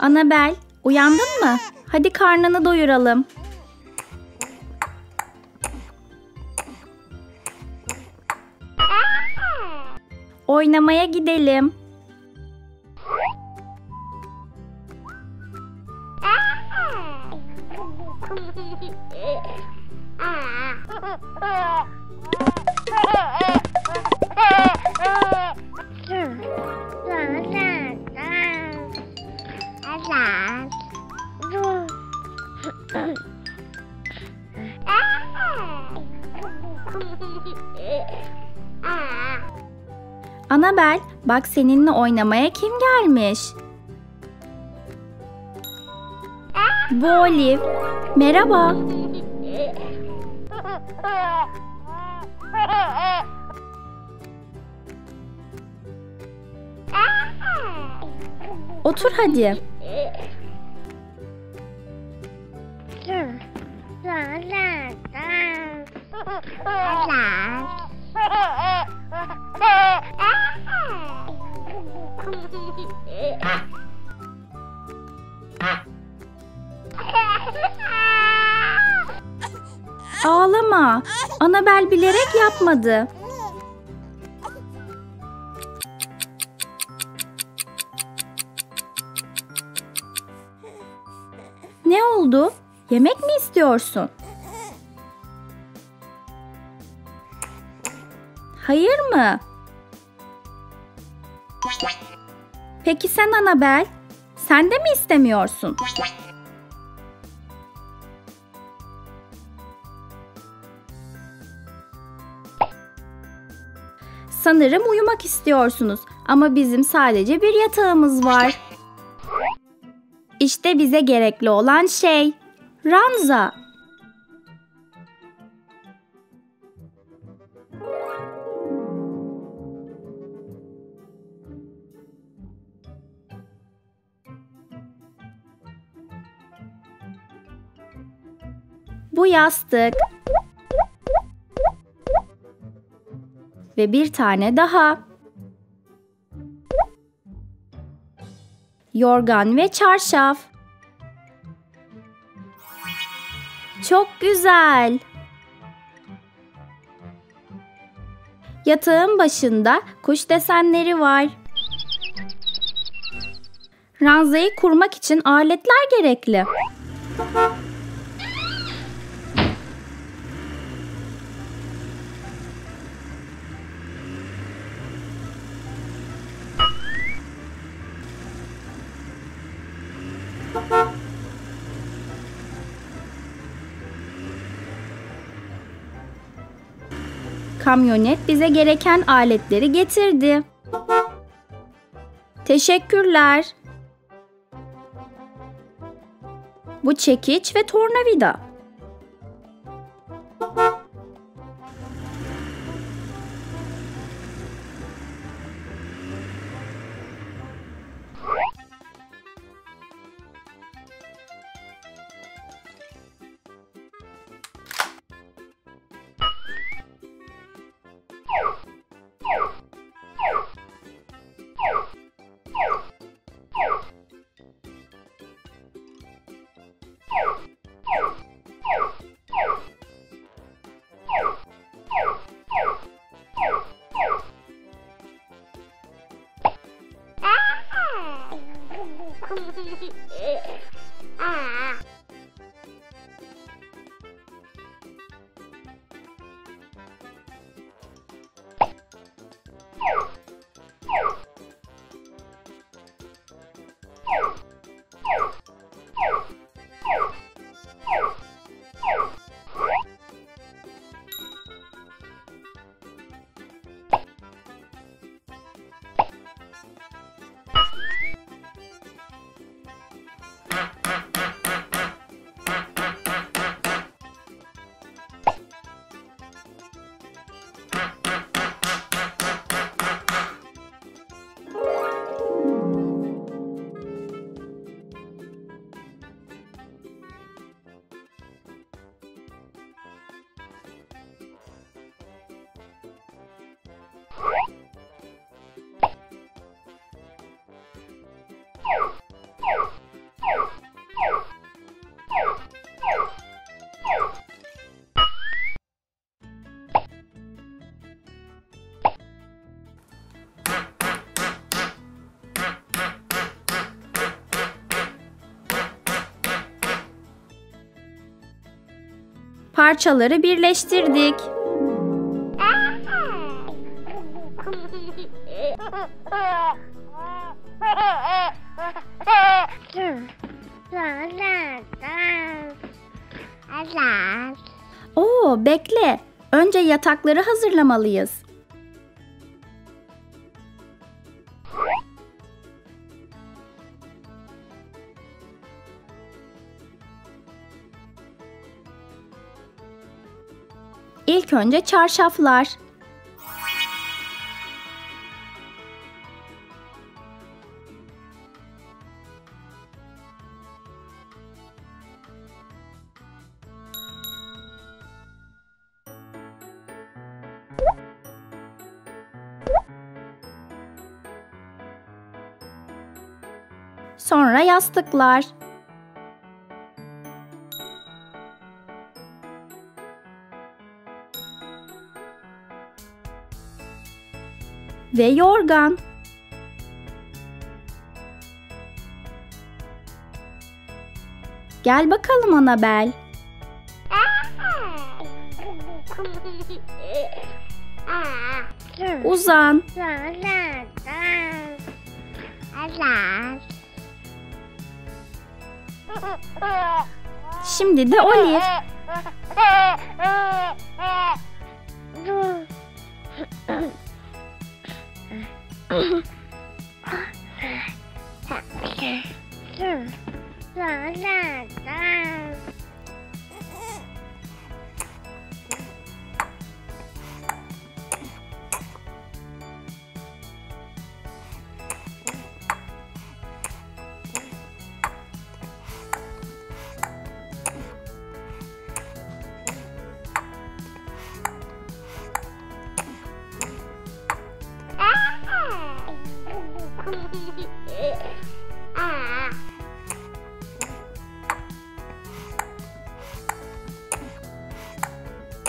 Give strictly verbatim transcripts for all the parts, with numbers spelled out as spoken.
Annabelle, uyandın mı? Hadi karnını doyuralım. Oynamaya gidelim. Annabelle, bak seninle oynamaya kim gelmiş? Bu Olive. Merhaba. Otur hadi. Ağlama. Annabelle bilerek yapmadı. Ne oldu? Yemek mi istiyorsun? Hayır mı? Peki sen Annabelle? Sen de mi istemiyorsun? Sanırım uyumak istiyorsunuz ama bizim sadece bir yatağımız var. İşte bize gerekli olan şey, ranza. Bu yastık. Ve bir tane daha. Yorgan ve çarşaf. Çok güzel. Yatağın başında kuş desenleri var. Ranzayı kurmak için aletler gerekli. Kamyonet bize gereken aletleri getirdi. Teşekkürler. Bu çekiç ve tornavida. parçaları birleştirdik. Oo, bekle. Önce yatakları hazırlamalıyız. İlk önce çarşaflar. Sonra yastıklar. Ve yorgan. Gel bakalım Annabelle. Uzan. Şimdi de Olive.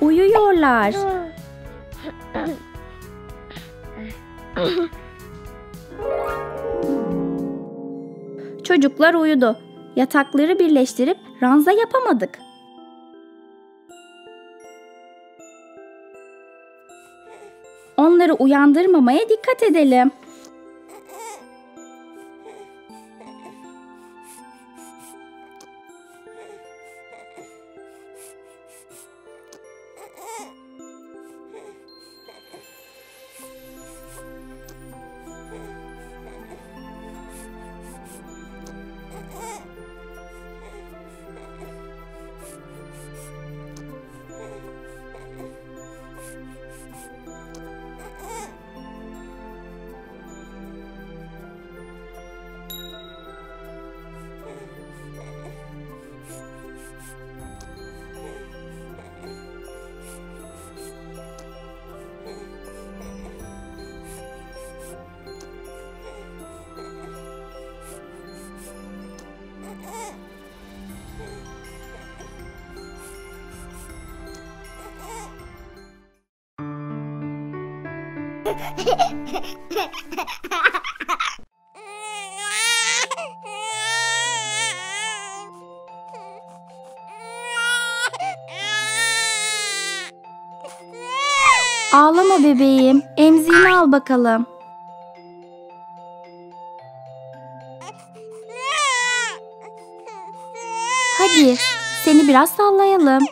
Uyuyorlar. Çocuklar uyudu. Yatakları birleştirip ranza yapamadık. Onları uyandırmamaya dikkat edelim. Ağlama bebeğim, emziğini al bakalım. Hadi, seni biraz sallayalım.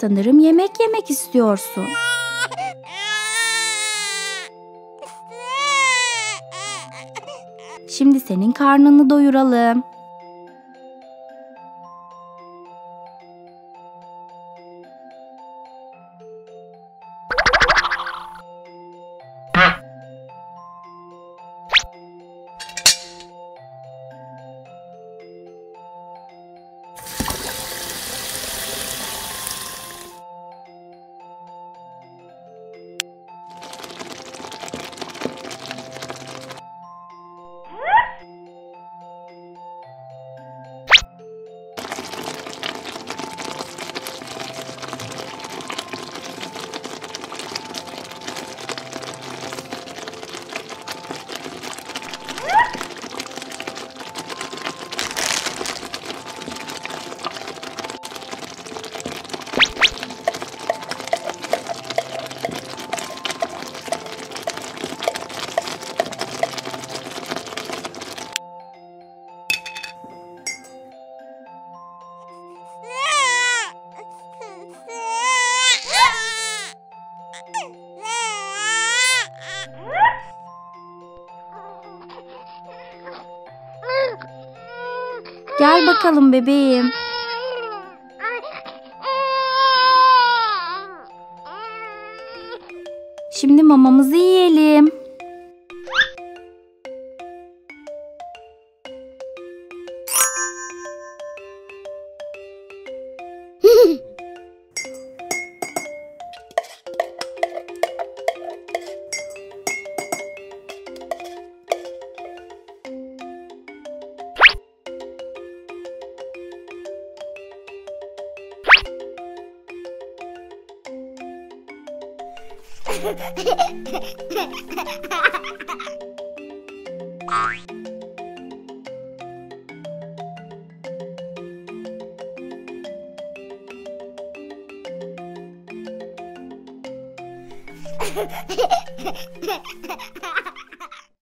Sanırım yemek yemek istiyorsun. Şimdi senin karnını doyuralım. Gel bakalım bebeğim. Şimdi mamamızı yiyelim.